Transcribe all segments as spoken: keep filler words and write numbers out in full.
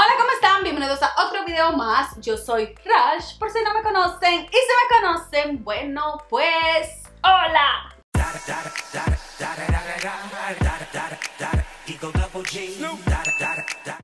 Hola, ¿cómo están? Bienvenidos a otro video más. Yo soy Rachzx, por si no me conocen. Y si me conocen, bueno, pues... ¡hola!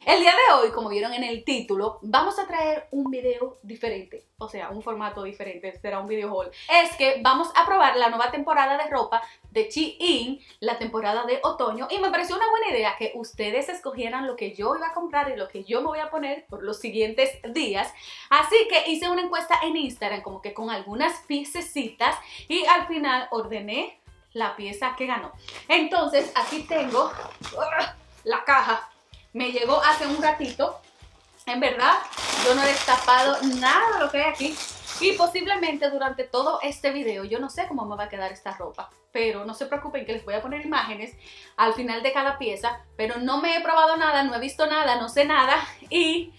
El día de hoy, como vieron en el título, vamos a traer un video diferente. O sea, un formato diferente, será un video haul. Es que vamos a probar la nueva temporada de ropa de Shein, la temporada de otoño. Y me pareció una buena idea que ustedes escogieran lo que yo iba a comprar y lo que yo me voy a poner por los siguientes días. Así que hice una encuesta en Instagram, como que con algunas piececitas, y al final ordené la pieza que ganó. Entonces, aquí tengo la caja. Me llegó hace un ratito. En verdad, yo no he destapado nada de lo que hay aquí. Y posiblemente durante todo este video, yo no sé cómo me va a quedar esta ropa. Pero no se preocupen que les voy a poner imágenes al final de cada pieza. Pero no me he probado nada, no he visto nada, no sé nada. Y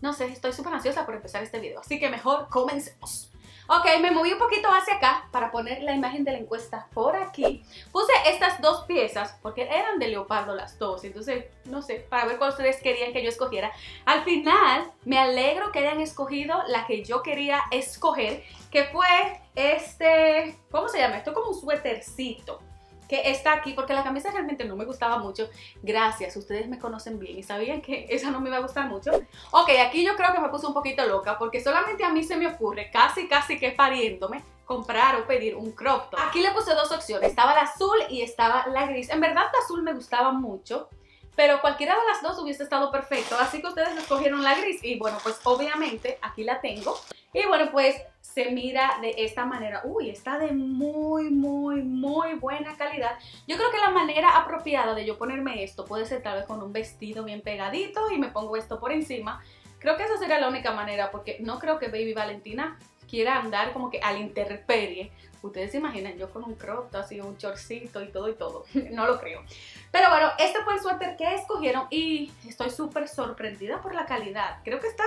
no sé, estoy súper ansiosa por empezar este video. Así que mejor comencemos. Ok, me moví un poquito hacia acá para poner la imagen de la encuesta por aquí. Puse estas dos piezas porque eran de leopardo las dos. Entonces, no sé, para ver cuál ustedes querían que yo escogiera. Al final, me alegro que hayan escogido la que yo quería escoger, que fue este... ¿cómo se llama? Esto es como un suétercito que está aquí, porque la camisa realmente no me gustaba mucho. Gracias, ustedes me conocen bien y sabían que esa no me iba a gustar mucho. Ok, aquí yo creo que me puse un poquito loca, porque solamente a mí se me ocurre, casi casi que pariéndome, comprar o pedir un crop top. Aquí le puse dos opciones, estaba la azul y estaba la gris. En verdad la azul me gustaba mucho, pero cualquiera de las dos hubiese estado perfecto, así que ustedes escogieron la gris. Y bueno, pues obviamente aquí la tengo. Y bueno, pues se mira de esta manera. Uy, está de muy, muy, muy buena calidad. Yo creo que la manera apropiada de yo ponerme esto puede ser tal vez con un vestido bien pegadito y me pongo esto por encima. Creo que esa sería la única manera, porque no creo que Baby Valentina quiera andar como que al interperie. Ustedes se imaginan yo con un crop top, así un chorcito y todo y todo. No lo creo. Pero bueno, este fue el suéter que escogieron y estoy súper sorprendida por la calidad. Creo que está,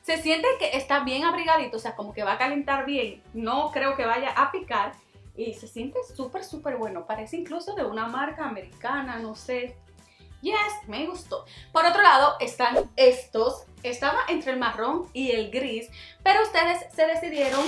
se siente que está bien abrigadito, o sea, como que va a calentar bien. No creo que vaya a picar y se siente súper, súper bueno. Parece incluso de una marca americana, no sé. Yes, me gustó. Por otro lado están estos. Estaba entre el marrón y el gris, pero ustedes se decidieron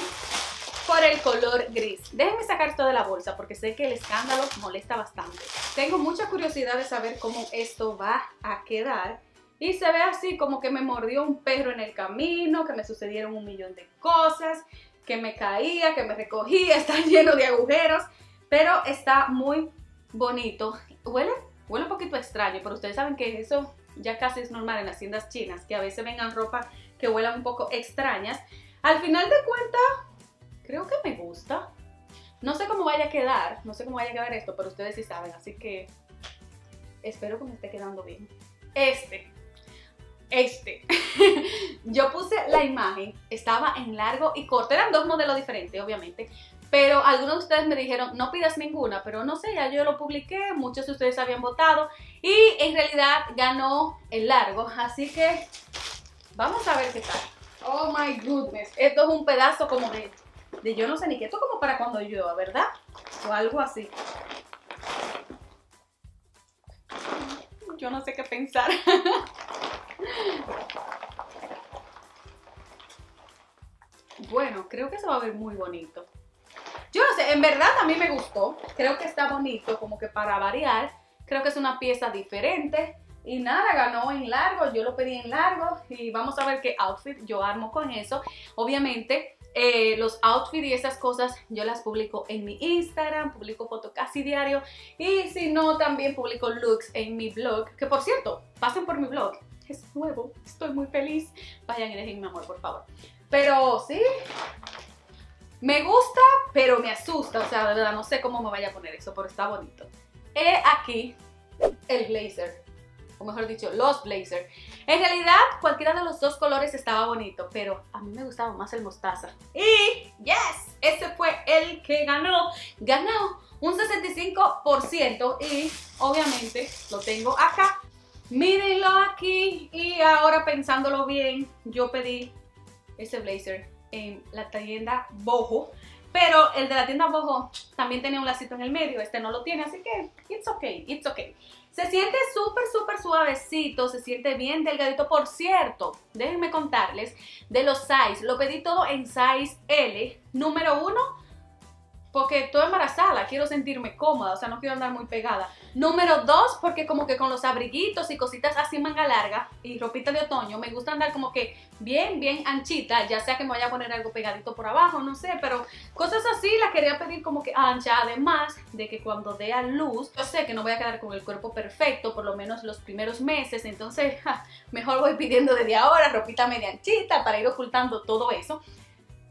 por el color gris. Déjenme sacar esto de la bolsa porque sé que el escándalo molesta bastante. Tengo mucha curiosidad de saber cómo esto va a quedar. Y se ve así como que me mordió un perro en el camino, que me sucedieron un millón de cosas, que me caía, que me recogía, está lleno de agujeros. Pero está muy bonito. Huele, huele un poquito extraño, pero ustedes saben que eso ya casi es normal en las tiendas chinas, que a veces vengan ropa que huelan un poco extrañas. Al final de cuentas, creo que me gusta. No sé cómo vaya a quedar, no sé cómo vaya a quedar esto, pero ustedes sí saben, así que espero que me esté quedando bien. Este, este. Yo puse la imagen, estaba en largo y corto, eran dos modelos diferentes, obviamente. Pero algunos de ustedes me dijeron, no pidas ninguna, pero no sé, ya yo lo publiqué, muchos de ustedes habían votado y en realidad ganó el largo, así que vamos a ver qué tal. Oh my goodness, esto es un pedazo como de... de yo no sé ni qué, esto como para cuando llueva, ¿verdad? O algo así. Yo no sé qué pensar. Bueno, creo que se va a ver muy bonito. Yo no sé, en verdad a mí me gustó. Creo que está bonito, como que para variar. Creo que es una pieza diferente. Y nada, ganó en largo, yo lo pedí en largo. Y vamos a ver qué outfit yo armo con eso. Obviamente... Eh, los outfits y esas cosas yo las publico en mi Instagram, publico fotos casi diario y si no también publico looks en mi blog, que por cierto, pasen por mi blog, es nuevo, estoy muy feliz, vayan y dejen mi amor por favor. Pero sí, me gusta pero me asusta, o sea de verdad no sé cómo me vaya a poner eso, pero está bonito. He aquí el blazer, o mejor dicho, los blazers. En realidad, cualquiera de los dos colores estaba bonito, pero a mí me gustaba más el mostaza. Y, yes, ese fue el que ganó. Ganó un sesenta y cinco por ciento y, obviamente, lo tengo acá. Mírenlo aquí y ahora pensándolo bien, yo pedí ese blazer en la tienda Boho. Pero el de la tienda Boho también tenía un lacito en el medio, este no lo tiene, así que it's okay, it's okay. Se siente súper, súper suavecito, se siente bien delgadito. Por cierto, déjenme contarles de los size. Lo pedí todo en size L, número uno, porque estoy embarazada, quiero sentirme cómoda, o sea, no quiero andar muy pegada. Número dos, porque como que con los abriguitos y cositas así manga larga y ropita de otoño, me gusta andar como que bien, bien anchita, ya sea que me vaya a poner algo pegadito por abajo, no sé, pero cosas así las quería pedir como que ancha, además de que cuando dé a luz, yo sé que no voy a quedar con el cuerpo perfecto, por lo menos los primeros meses, entonces ja, mejor voy pidiendo desde ahora ropita media anchita para ir ocultando todo eso.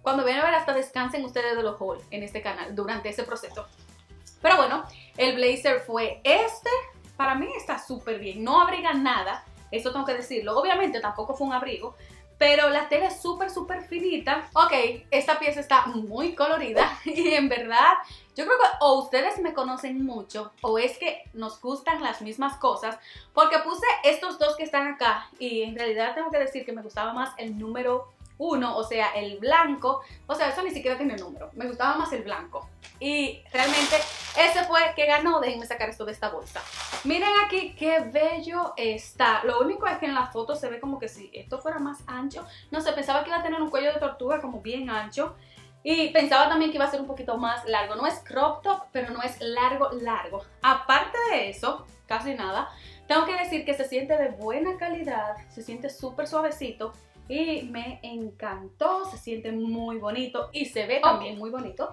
Cuando vayan a ver, hasta descansen ustedes de los hauls en este canal durante ese proceso. Pero bueno, el blazer fue este. Para mí está súper bien. No abriga nada, eso tengo que decirlo. Obviamente tampoco fue un abrigo, pero la tela es súper, súper finita. Ok, esta pieza está muy colorida y en verdad yo creo que o ustedes me conocen mucho o es que nos gustan las mismas cosas, porque puse estos dos que están acá y en realidad tengo que decir que me gustaba más el número uno, o sea, el blanco. O sea, eso ni siquiera tiene número, me gustaba más el blanco. Y realmente ese fue que ganó. Déjenme sacar esto de esta bolsa. Miren aquí qué bello está. Lo único es que en la foto se ve como que si esto fuera más ancho, no sé, pensaba que iba a tener un cuello de tortuga como bien ancho. Y pensaba también que iba a ser un poquito más largo. No es crop top, pero no es largo, largo. Aparte de eso, casi nada. Tengo que decir que se siente de buena calidad, se siente súper suavecito y me encantó, se siente muy bonito y se ve también okay, muy bonito.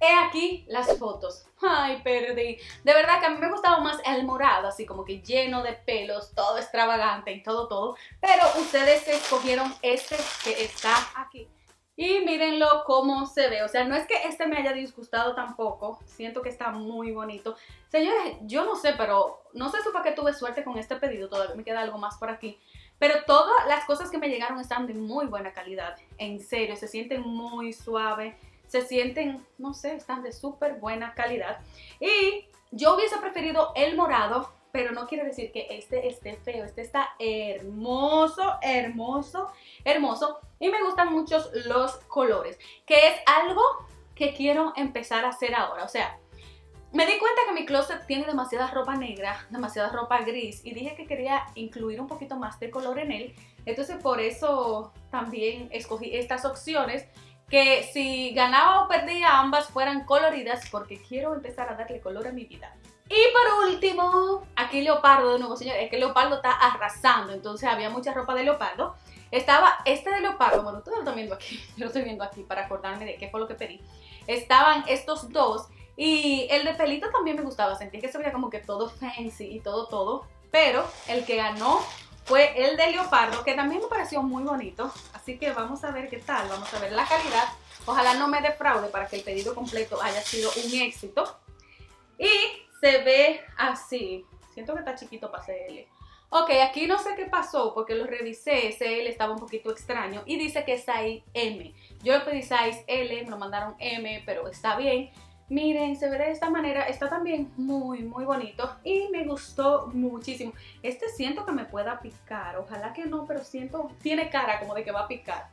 He aquí las fotos. Ay, perdí. De verdad que a mí me gustaba más el morado, así como que lleno de pelos, todo extravagante y todo, todo. Pero ustedes escogieron este que está aquí. Y mírenlo cómo se ve. O sea, no es que este me haya disgustado tampoco. Siento que está muy bonito. Señores, yo no sé, pero no sé si fue que tuve suerte con este pedido. Todavía me queda algo más por aquí. Pero todas las cosas que me llegaron están de muy buena calidad. En serio, se sienten muy suave. Se sienten, no sé, están de súper buena calidad. Y yo hubiese preferido el morado, pero no quiere decir que este esté feo. Este está hermoso, hermoso, hermoso. Y me gustan mucho los colores, que es algo que quiero empezar a hacer ahora. O sea, me di cuenta que mi closet tiene demasiada ropa negra, demasiada ropa gris. Y dije que quería incluir un poquito más de color en él. Entonces por eso también escogí estas opciones, que si ganaba o perdía ambas fueran coloridas, porque quiero empezar a darle color a mi vida. Y por último, aquí leopardo de nuevo, señores. Es que el leopardo está arrasando, entonces había mucha ropa de leopardo. Estaba este de leopardo, bueno, ustedes lo están viendo aquí, yo lo estoy viendo aquí para acordarme de qué fue lo que pedí. Estaban estos dos y el de pelito también me gustaba, sentí que se veía como que todo fancy y todo, todo. Pero el que ganó fue el de leopardo, que también me pareció muy bonito. Así que vamos a ver qué tal, vamos a ver la calidad. Ojalá no me defraude para que el pedido completo haya sido un éxito. Y se ve así. Siento que está chiquito para C L. Ok, aquí no sé qué pasó porque lo revisé. C L estaba un poquito extraño. Y dice que es size M. Yo lo pedí size L, me lo mandaron M, pero está bien. Miren, se ve de esta manera. Está también muy, muy bonito. Y me gustó muchísimo. Este siento que me pueda picar. Ojalá que no, pero siento... Tiene cara como de que va a picar.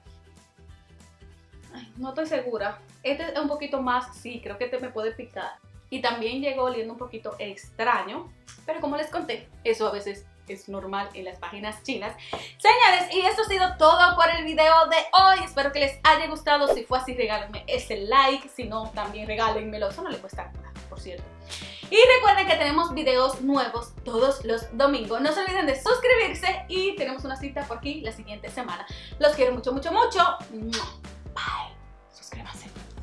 Ay, no estoy segura. Este es un poquito más... Sí, creo que este me puede picar. Y también llegó oliendo un poquito extraño, pero como les conté, eso a veces es normal en las páginas chinas. Señores, y esto ha sido todo por el video de hoy. Espero que les haya gustado. Si fue así, regálenme ese like. Si no, también regálenmelo. Eso no le cuesta nada, por cierto. Y recuerden que tenemos videos nuevos todos los domingos. No se olviden de suscribirse y tenemos una cita por aquí la siguiente semana. Los quiero mucho, mucho, mucho.